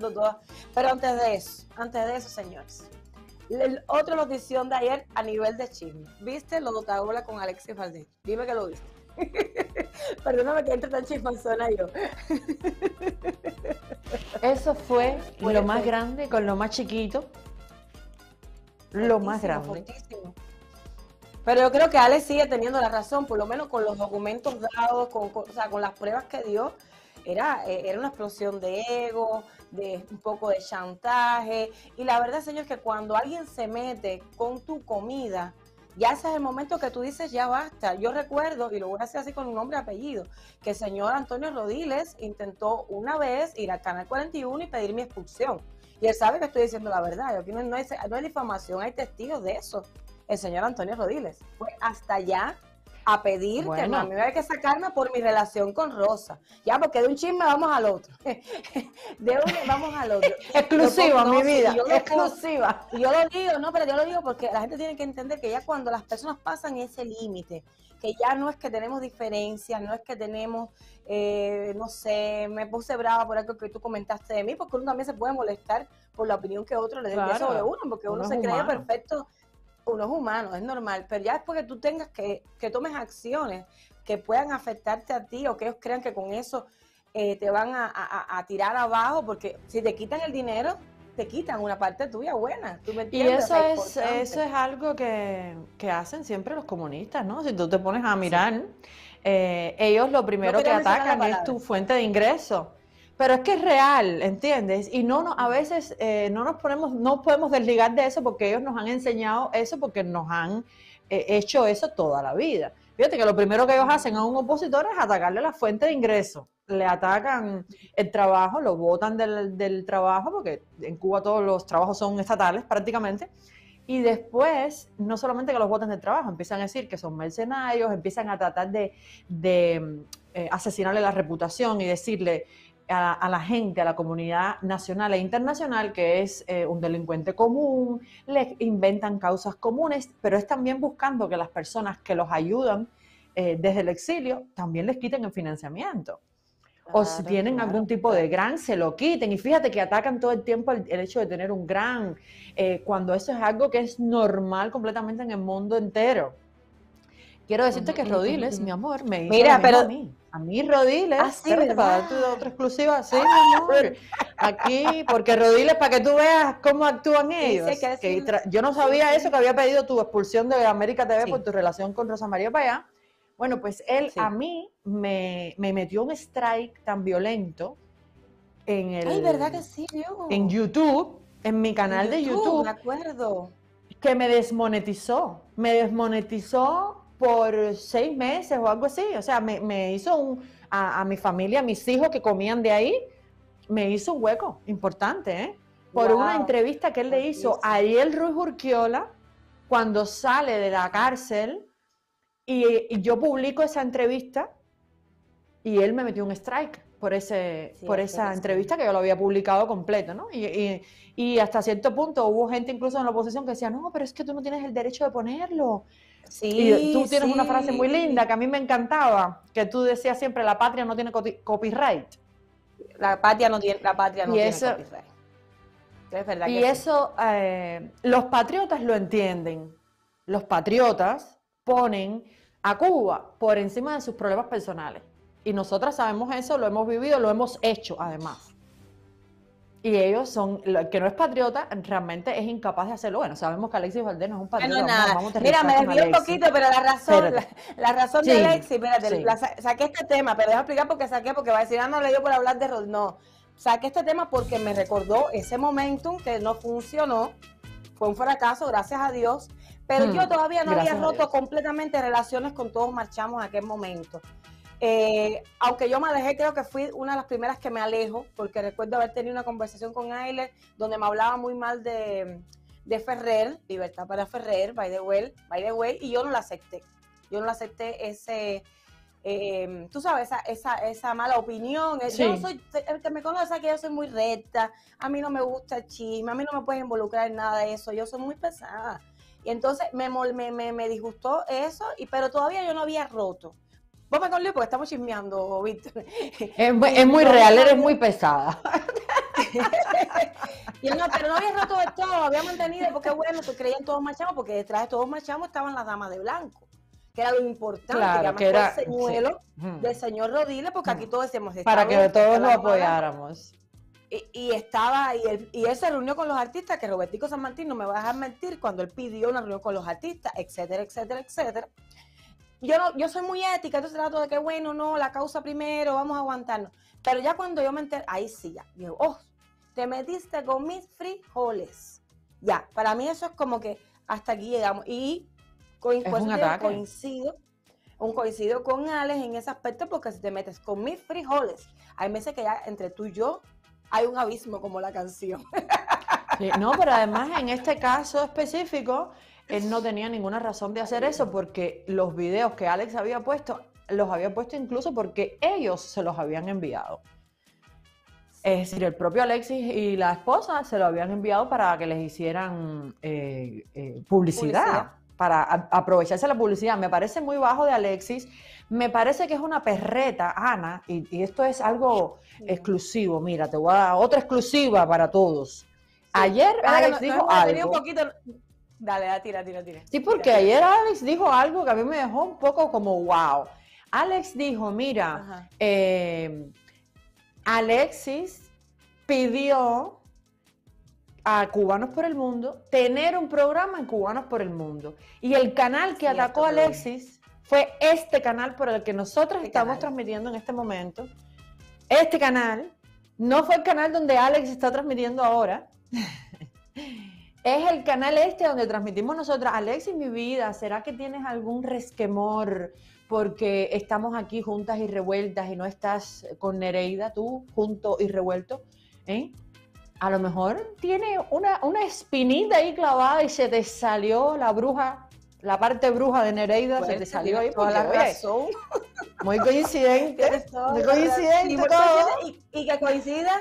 todas. Pero antes de eso, señores, otra notición de ayer a nivel de chisme. ¿Viste lo de Otaola con Alexis Valdés? Dime que lo viste. Perdóname que entre tan chismanzona yo. Eso fue lo más grande con lo más chiquito. Lo más grande. Fortísimo. Pero yo creo que Alex sigue teniendo la razón, por lo menos con los documentos dados, con las pruebas que dio. Era una explosión de ego, de un poco de chantaje. Y la verdad, señor, que cuando alguien se mete con tu comida, ya ese es el momento que tú dices, ya basta. Yo recuerdo, y lo voy a hacer así con un nombre y apellido, que el señor Antonio Rodiles intentó una vez ir al Canal 41 y pedir mi expulsión. Y él sabe que estoy diciendo la verdad. Aquí no hay difamación, hay testigos de eso. El señor Antonio Rodiles fue hasta allá a pedir que no, a mí me había que sacarme por mi relación con Rosa. Ya, porque de un chisme vamos al otro. De uno vamos al otro. Exclusiva, mi vida. Exclusiva. Yo lo digo, no, pero yo lo digo porque la gente tiene que entender que ya cuando las personas pasan ese límite, que ya no es que tenemos diferencias, no es que tenemos, no sé, me puse brava por algo que tú comentaste de mí, porque uno también se puede molestar por la opinión que otro le dé sobre uno, porque uno se cree perfecto. Uno es humano, es normal, pero ya es porque tú tengas que tomes acciones que puedan afectarte a ti o que ellos crean que con eso te van a tirar abajo, porque si te quitan el dinero, te quitan una parte tuya buena. ¿Tú me entiendes? Y eso es algo que hacen siempre los comunistas, ¿no? Si tú te pones a mirar, sí. Ellos lo primero que atacan es tu fuente de ingreso. Pero es que es real, ¿entiendes? Y a veces no podemos desligar de eso porque ellos nos han enseñado eso, porque nos han hecho eso toda la vida. Fíjate que lo primero que ellos hacen a un opositor es atacarle la fuente de ingreso. Le atacan el trabajo, lo botan del trabajo, porque en Cuba todos los trabajos son estatales prácticamente. Y después, no solamente que los botan del trabajo, empiezan a decir que son mercenarios, empiezan a tratar de asesinarle la reputación y decirle a la gente, a la comunidad nacional e internacional, que es un delincuente común, les inventan causas comunes, pero es también buscando que las personas que los ayudan desde el exilio también les quiten el financiamiento. Claro, o si tienen algún tipo de gran, se lo quiten. Y fíjate que atacan todo el tiempo el hecho de tener un gran, cuando eso es algo que es normal completamente en el mundo entero. Quiero decirte que Rodiles, mi amor, me hizo a mí. A mí Rodiles, espérate, para darte otra exclusiva, sí, mi amor, aquí, porque Rodiles, para que tú veas cómo actúan ellos. Yo no sabía eso, que había pedido tu expulsión de América TV por tu relación con Rosa María Payá. Bueno, pues él a mí me metió un strike tan violento en el... Ay, ¿verdad que sí, yo? En YouTube, en mi canal de YouTube. De acuerdo. Que me desmonetizó. Me desmonetizó por 6 meses o algo así. O sea, me hizo a mi familia, a mis hijos que comían de ahí, me hizo un hueco importante, ¿eh? Por una entrevista que él le hizo a Ariel Ruiz Urquiola cuando sale de la cárcel, y yo publico esa entrevista y él me metió un strike por esa entrevista que yo lo había publicado completo, ¿no? Y hasta cierto punto hubo gente incluso en la oposición que decía, no, pero es que tú no tienes el derecho de ponerlo. Sí, y tú tienes una frase muy linda que a mí me encantaba, que tú decías siempre, la patria no tiene copyright. La patria no tiene copyright. Es verdad que eso los patriotas lo entienden. Los patriotas ponen a Cuba por encima de sus problemas personales. Y nosotras sabemos eso, lo hemos vivido, lo hemos hecho además. Y ellos son, el que no es patriota realmente es incapaz de hacerlo. Bueno, sabemos que Alexis Valdés no es un patriota. No, nada. Vamos a mira, me desvié un poquito, pero la razón de Alexis, espérate, saqué este tema, pero deja explicar por qué saqué, porque va a decir, no le dio por hablar de Rod. No, saqué este tema porque me recordó ese momentum que no funcionó, fue un fracaso, gracias a Dios, pero yo todavía no había roto completamente relaciones con Todos Marchamos en aquel momento. Aunque yo me alejé, creo que fui una de las primeras que me alejo, porque recuerdo haber tenido una conversación con Ailer donde me hablaba muy mal de Ferrer, Libertad para Ferrer, by the way, y yo no la acepté. Yo no la acepté ese, tú sabes, esa mala opinión. Yo soy, el que me conoce que yo soy muy recta, a mí no me gusta el chisme, a mí no me puedes involucrar en nada de eso, yo soy muy pesada. Y entonces me disgustó eso, pero todavía yo no había roto. Vamos a darle porque estamos chismeando, Víctor. Es muy real, eres muy pesada. Pero no había roto de todo, había mantenido, porque bueno, que creían todos marchamos, porque detrás de todos marchamos estaban las damas de blanco, que era lo importante, claro, que era el señuelo del señor Rodiles, porque aquí todos decíamos... Para que todos lo apoyáramos. Y él se reunió con los artistas, que Robertico San Martín no me va a dejar mentir, cuando él pidió una reunión con los artistas, etcétera, etcétera, etcétera. Yo soy muy ética, entonces trato de que, bueno, no, la causa primero, vamos a aguantarnos. Pero ya cuando yo me enteré, ahí sí, ya, digo, oh, te metiste con mis frijoles. Ya, para mí eso es como que hasta aquí llegamos. Y coincido con Alex en ese aspecto, porque si te metes con mis frijoles, hay veces que ya entre tú y yo hay un abismo, como la canción. Sí, no, pero además en este caso específico, él no tenía ninguna razón de hacer eso, porque los videos que Alex había puesto, los había puesto incluso porque ellos se los habían enviado. Es decir, el propio Alexis y la esposa se lo habían enviado para que les hicieran publicidad, para aprovecharse la publicidad. Me parece muy bajo de Alexis, me parece que es una perreta, Ana, y esto es algo exclusivo. Mira, te voy a dar otra exclusiva para todos. Sí. Ayer Alex dijo algo... Dale, tira. Sí, porque ayer Alex dijo algo que a mí me dejó un poco como wow. Alex dijo, mira, Alexis pidió a Cubanos por el Mundo tener un programa en Cubanos por el Mundo. Y el canal que atacó a Alexis fue este canal por el que nosotros estamos transmitiendo en este momento. Este canal no fue el canal donde Alex está transmitiendo ahora. Es el canal este donde transmitimos nosotras. Alexis, mi vida, ¿será que tienes algún resquemor porque estamos aquí juntas y revueltas y no estás con Nereida, tú, junto y revuelto? ¿Eh? A lo mejor tiene una espinita ahí clavada y se te salió la bruja, la parte bruja de Nereida, pues se te salió ahí por la razón. Muy coincidente, muy coincidente todo. Y que coincida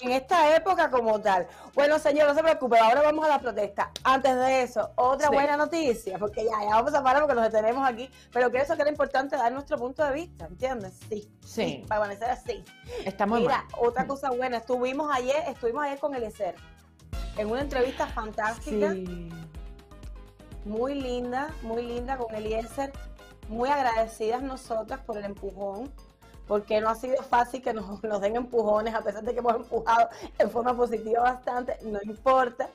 en esta época como tal. Bueno, señor, no se preocupe, ahora vamos a la protesta. Antes de eso, otra buena noticia, porque ya vamos a parar porque nos detenemos aquí, pero creo que era importante dar nuestro punto de vista, ¿entiendes? Sí, para amanecer así. Está muy mal. Mira, otra cosa buena, estuvimos ayer con Eliezer, en una entrevista fantástica, muy linda con Eliezer, muy agradecidas nosotras por el empujón, porque no ha sido fácil que nos den empujones, a pesar de que hemos empujado en forma positiva bastante, no importa,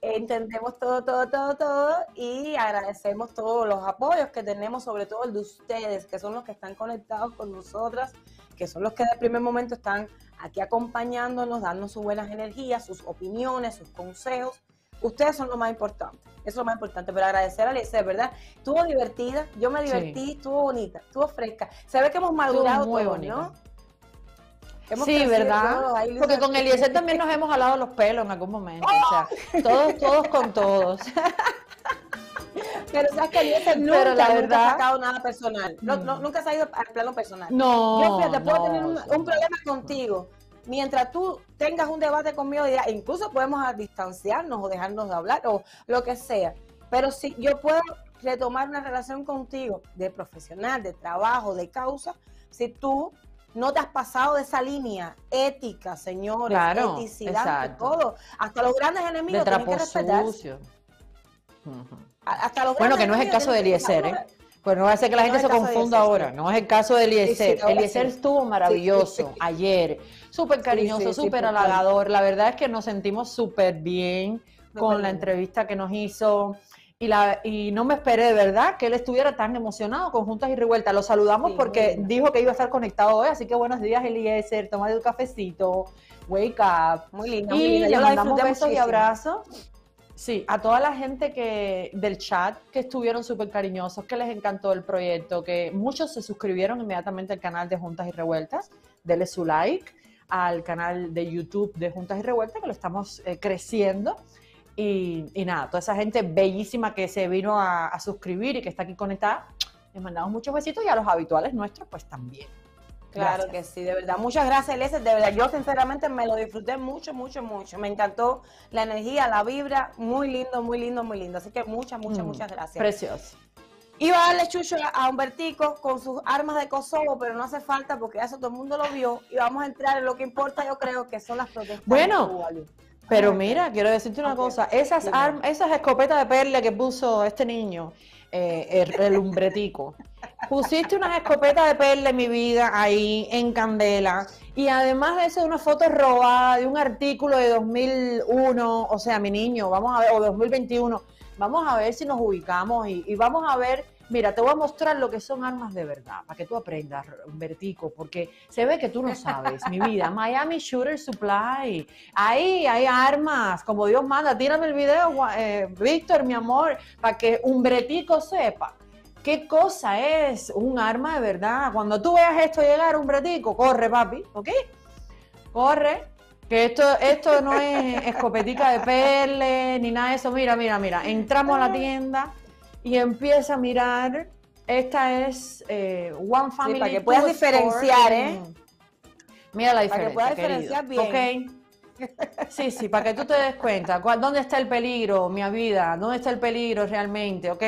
entendemos todo, y agradecemos todos los apoyos que tenemos, sobre todo el de ustedes, que son los que están conectados con nosotras, que son los que de primer momento están aquí acompañándonos, dándonos sus buenas energías, sus opiniones, sus consejos. Ustedes son lo más importante, eso es lo más importante, pero agradecer a Alexis, ¿verdad? Estuvo divertida, yo me divertí, estuvo bonita, estuvo fresca. Se ve que hemos madurado todos, ¿no? Sí, ¿verdad? Porque con Eliezer también nos hemos jalado los pelos en algún momento, o sea, todos con todos. Pero sabes que Eliezer nunca ha sacado nada personal, nunca se ha ido al plano personal. No, yo te puedo tener un problema contigo. Mientras tú tengas un debate conmigo, incluso podemos distanciarnos o dejarnos de hablar o lo que sea. Pero si yo puedo retomar una relación contigo de profesional, de trabajo, de causa, si tú no te has pasado de esa línea ética, señores, claro, eticidad, de todo. Hasta los grandes enemigos tienen que respetarse. Bueno, que no es el caso de Eliezer, ¿eh? Pues no va a ser que la gente se confunda ahora. No es el caso de Eliezer. Eliezer estuvo maravilloso ayer. Súper cariñoso, súper halagador. La verdad es que nos sentimos súper bien con la entrevista que nos hizo. Y no me esperé de verdad que él estuviera tan emocionado con Juntas y Revueltas. Lo saludamos porque dijo que iba a estar conectado hoy. Así que buenos días, Eliezer. Toma un cafecito. Wake up. Muy lindo. Y le mandamos besos y abrazos. Sí, a toda la gente del chat que estuvieron súper cariñosos, que les encantó el proyecto, que muchos se suscribieron inmediatamente al canal de Juntas y Revueltas. Denle su like al canal de YouTube de Juntas y Revueltas, que lo estamos creciendo. Y nada, toda esa gente bellísima que se vino a suscribir y que está aquí conectada, les mandamos muchos besitos, y a los habituales nuestros pues también. Claro que sí, de verdad. Muchas gracias, Eliezer. De verdad, yo sinceramente me lo disfruté mucho. Me encantó la energía, la vibra. Muy lindo. Así que muchas gracias. Precioso. Iba a darle chucho a Humbertico con sus armas de Kosovo, pero no hace falta porque eso todo el mundo lo vio y vamos a entrar en lo que importa, yo creo, que son las protestas. Bueno, pero mira, quiero decirte una cosa, esas escopetas de perla que puso este niño, el Humbertico, pusiste unas escopetas de perla en mi vida ahí en candela y además de eso de una foto robada, de un artículo de 2001, o sea, mi niño, vamos a ver, o 2021, vamos a ver si nos ubicamos y vamos a ver, mira, te voy a mostrar lo que son armas de verdad, para que tú aprendas, Humbertico, porque se ve que tú no sabes, mi vida. Miami Shooter Supply, ahí hay armas, como Dios manda. Tírame el video, Víctor, mi amor, para que Humbertico sepa qué cosa es un arma de verdad. Cuando tú veas esto llegar, Humbertico, corre, papi, ¿ok? Corre. Que esto no es escopetica de perle, ni nada de eso. Mira, mira, mira. Entramos a la tienda y empieza a mirar. Esta es One Family. Sí, para que puedas diferenciar, ¿eh? Mira la diferencia, para que puedas diferenciar bien. Okay. Sí, sí, para que tú te des cuenta. ¿Dónde está el peligro, mi vida? ¿Dónde está el peligro realmente? ¿Ok?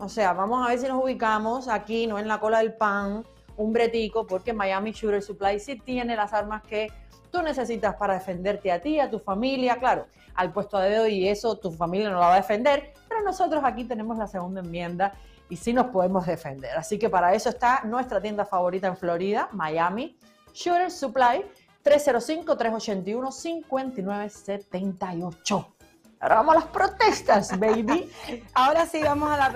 O sea, vamos a ver si nos ubicamos aquí, no en la cola del pan, Humbertico, porque Miami Shooter Supply sí tiene las armas que tú necesitas para defenderte a ti, a tu familia, claro, al puesto de dedo y eso tu familia no la va a defender, pero nosotros aquí tenemos la segunda enmienda y sí nos podemos defender. Así que para eso está nuestra tienda favorita en Florida, Miami Shooter Supply, 305-381-5978. Ahora vamos a las protestas, baby. Ahora sí vamos a la protesta.